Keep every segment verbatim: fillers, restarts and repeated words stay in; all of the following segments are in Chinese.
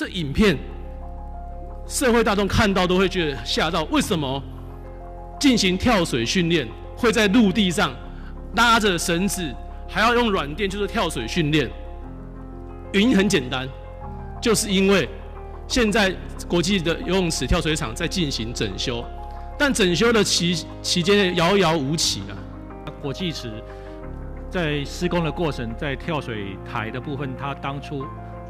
这影片社会大众看到都会觉得吓到，为什么进行跳水训练会在陆地上拉着绳子，还要用软垫，就是跳水训练？原因很简单，就是因为现在国际的游泳池、跳水场在进行整修，但整修的期期间遥遥无期啊。国际池在施工的过程，在跳水台的部分，它当初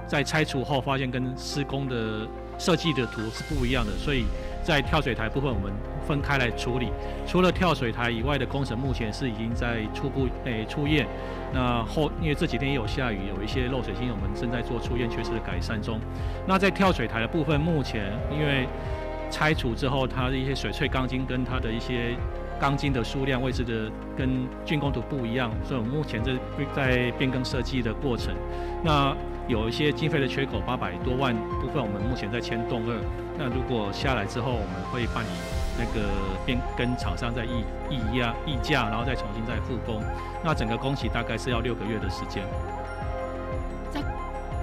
在拆除后发现跟施工的设计的图是不一样的，所以在跳水台部分我们分开来处理。除了跳水台以外的工程，目前是已经在初步诶初验。那后因为这几天也有下雨，有一些漏水性，我们正在做初验缺失的改善中。那在跳水台的部分，目前因为拆除之后，它的一些水萃钢筋跟它的一些钢筋的数量位置的跟竣工图不一样，所以我们目前在在变更设计的过程。那有一些经费的缺口，八百多万部分，我们目前在签动二。那如果下来之后，我们会办理那个变跟厂商在议议价议价，然后再重新再复工。那整个工期大概是要六个月的时间。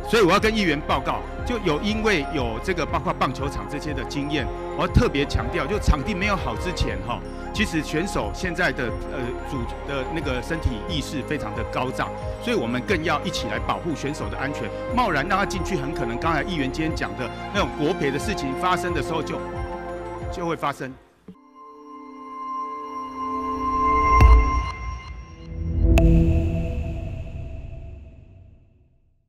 所以我要跟议员报告，就有因为有这个包括棒球场这些的经验，我要特别强调，就场地没有好之前哈，其实选手现在的呃主的那个身体意识非常的高涨，所以我们更要一起来保护选手的安全，贸然让他进去，很可能刚才议员今天讲的那种国赔的事情发生的时候就就会发生。